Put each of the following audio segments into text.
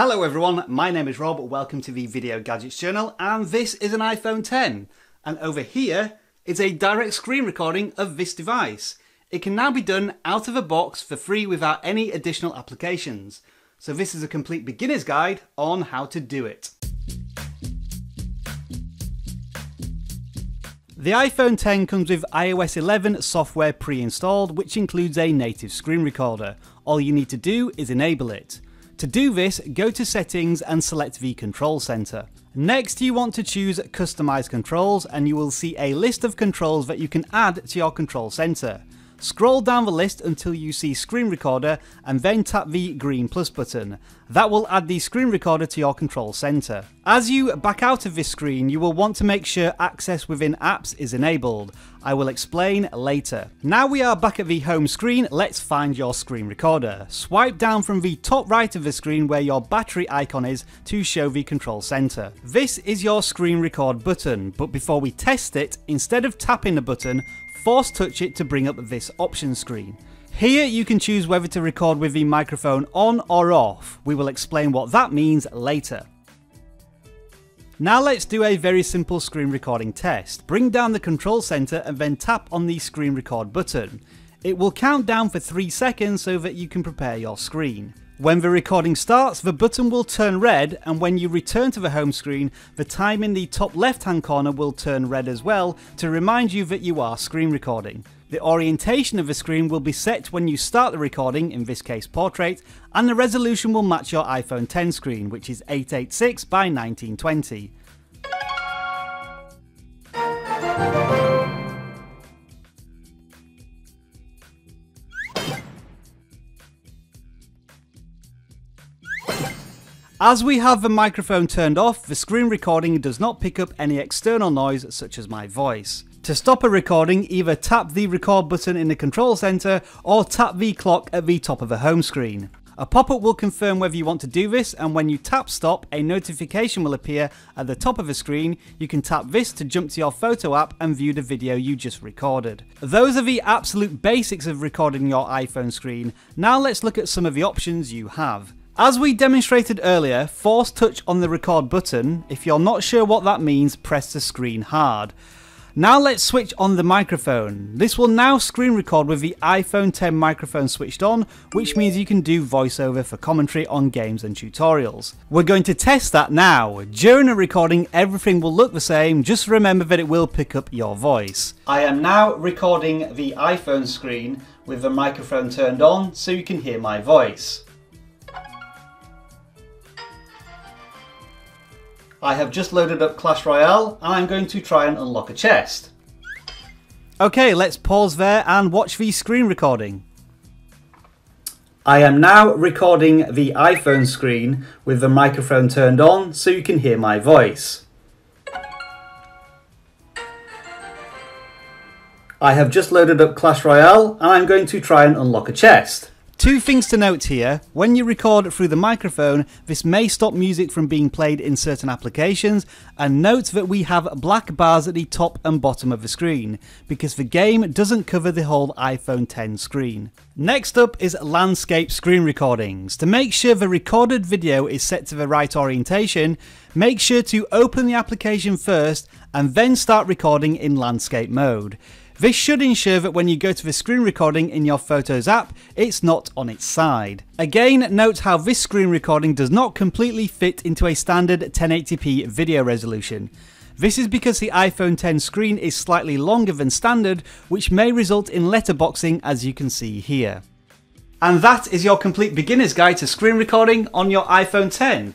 Hello everyone, my name is Rob, welcome to the Video Gadgets Journal, and this is an iPhone X. And over here is a direct screen recording of this device. It can now be done out of the box for free without any additional applications. So this is a complete beginner's guide on how to do it. The iPhone X comes with iOS 11 software pre-installed, which includes a native screen recorder. All you need to do is enable it. To do this, go to Settings and select the Control Center. Next, you want to choose Customize Controls, and you will see a list of controls that you can add to your Control Center. Scroll down the list until you see Screen Recorder and then tap the green plus button. That will add the Screen Recorder to your Control Center. As you back out of this screen, you will want to make sure Access Within Apps is enabled. I will explain later. Now we are back at the home screen, let's find your Screen Recorder. Swipe down from the top right of the screen where your battery icon is to show the Control Center. This is your Screen Record button, but before we test it, instead of tapping the button, force touch it to bring up this option screen. Here you can choose whether to record with the microphone on or off. We will explain what that means later. Now let's do a very simple screen recording test. Bring down the Control Center and then tap on the Screen Record button. It will count down for 3 seconds so that you can prepare your screen. When the recording starts, the button will turn red, and when you return to the home screen, the time in the top left-hand corner will turn red as well to remind you that you are screen recording. The orientation of the screen will be set when you start the recording, in this case portrait, and the resolution will match your iPhone X screen, which is 886 by 1920. As we have the microphone turned off, the screen recording does not pick up any external noise such as my voice. To stop a recording, either tap the record button in the Control Center or tap the clock at the top of the home screen. A pop-up will confirm whether you want to do this, and when you tap stop, a notification will appear at the top of the screen. You can tap this to jump to your photo app and view the video you just recorded. Those are the absolute basics of recording your iPhone screen. Now let's look at some of the options you have. As we demonstrated earlier, force touch on the record button. If you're not sure what that means, press the screen hard. Now let's switch on the microphone. This will now screen record with the iPhone X microphone switched on, which means you can do voiceover for commentary on games and tutorials. We're going to test that now. During a recording, everything will look the same. Just remember that it will pick up your voice. I am now recording the iPhone screen with the microphone turned on so you can hear my voice. I have just loaded up Clash Royale, and I'm going to try and unlock a chest. Okay, let's pause there and watch the screen recording. I am now recording the iPhone screen with the microphone turned on so you can hear my voice. I have just loaded up Clash Royale, and I'm going to try and unlock a chest. Two things to note here. When you record through the microphone, this may stop music from being played in certain applications, and note that we have black bars at the top and bottom of the screen, because the game doesn't cover the whole iPhone X screen. Next up is landscape screen recordings. To make sure the recorded video is set to the right orientation, make sure to open the application first and then start recording in landscape mode. This should ensure that when you go to the screen recording in your Photos app, it's not on its side. Again, note how this screen recording does not completely fit into a standard 1080p video resolution. This is because the iPhone X screen is slightly longer than standard, which may result in letterboxing, as you can see here. And that is your complete beginner's guide to screen recording on your iPhone X.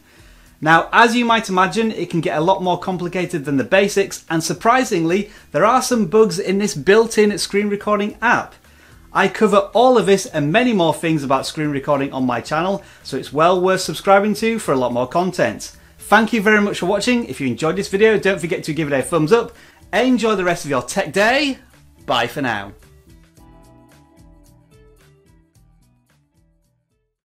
Now, as you might imagine, it can get a lot more complicated than the basics, and surprisingly, there are some bugs in this built-in screen recording app. I cover all of this and many more things about screen recording on my channel, so it's well worth subscribing to for a lot more content. Thank you very much for watching. If you enjoyed this video, don't forget to give it a thumbs up. Enjoy the rest of your tech day. Bye for now.